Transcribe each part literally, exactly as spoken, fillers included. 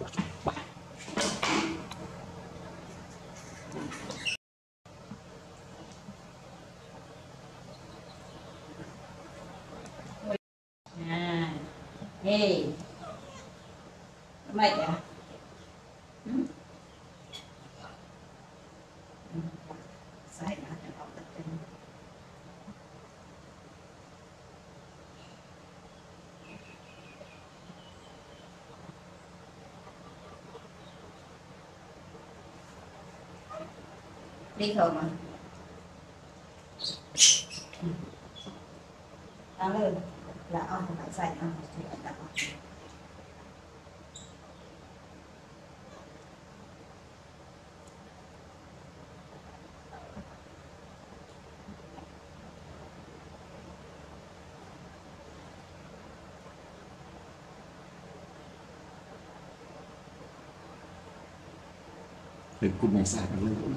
Nah, hei, baik ya. Hmm? Hmm. Saya ada obat ini. Đi thôi mà. Ăn luôn. Là ăn phải dành ăn thì phải đặt ăn. Để cụm này xài bằng lưng.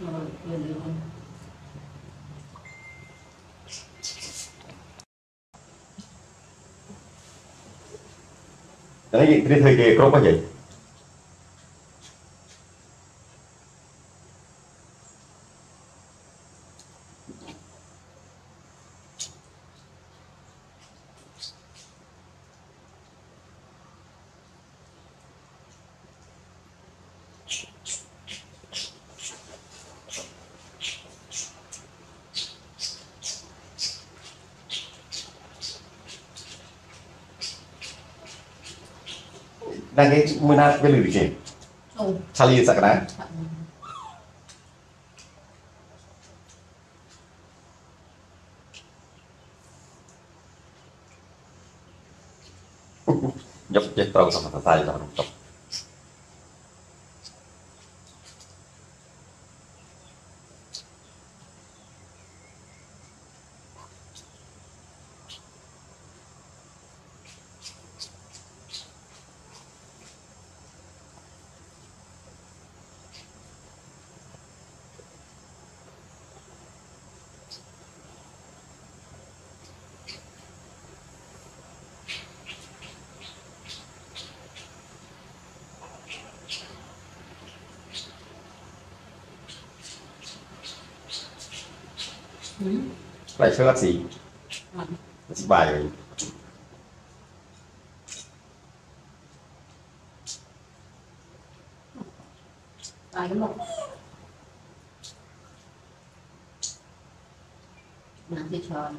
Rồi, rồi, rồi. Đấy gì, cái thời kỳ có bao nhiêu? Đang cái mùi nát cái lưỡi kì Charlie sạc ná Nhấp chết trâu xong rồi thay xong rồi lại chơi lắc gì, lắc bài rồi. Bài cái một, làm gì chơi?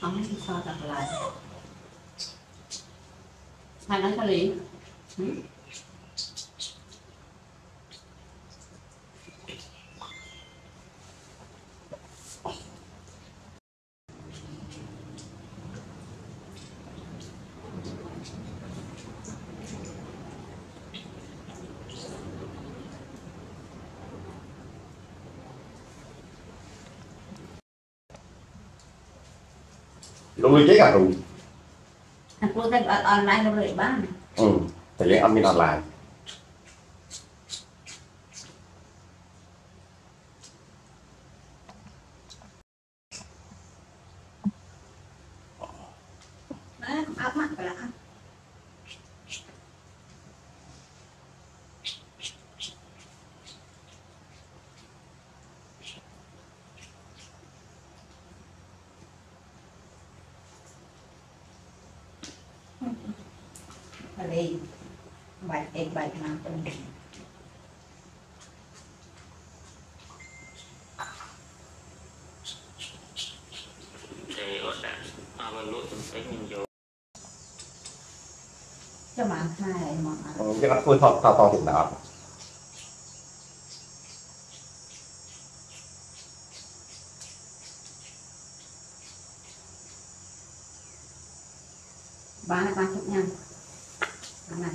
Không biết sao đặt lại. Hai nói sao lý? Hmm? Đâu lưu chế cả rồi. Thằng cô thấy online nó rời bán. Ừ, thầy lấy admin online. Đấy, không áp mắt phải là ăn. Hãy subscribe cho kênh Ghiền Mì Gõ để không bỏ lỡ những video hấp dẫn. bảy x bảy năm tuần để ổn định à mình lụt cái nhìn vô cho mà hai mà cái nó tôi thọ to hiện đại ba là ba chục nhân này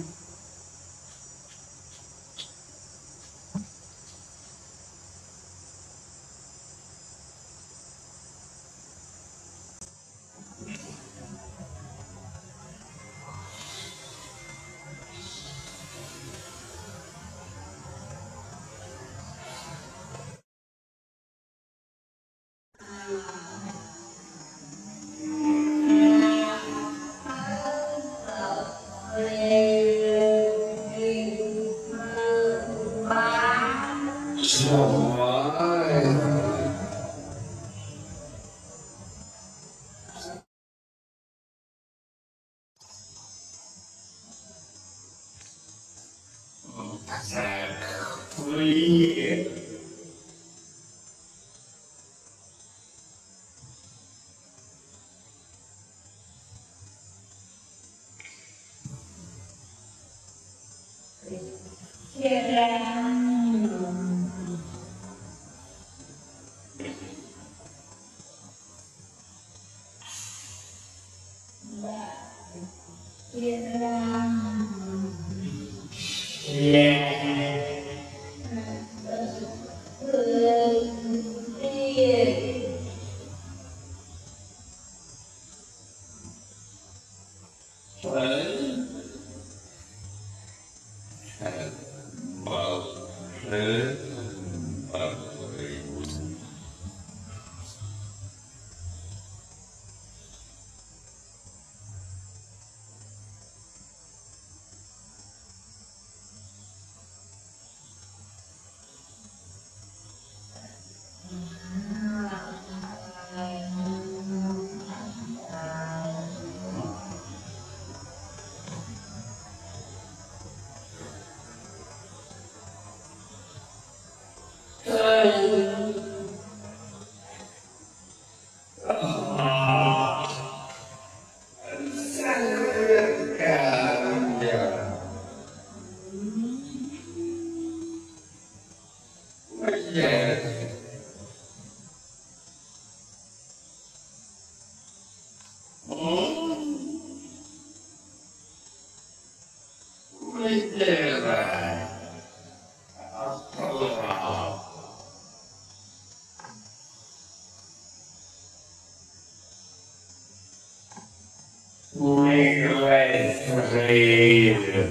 We're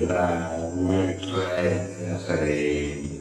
glad, we're glad,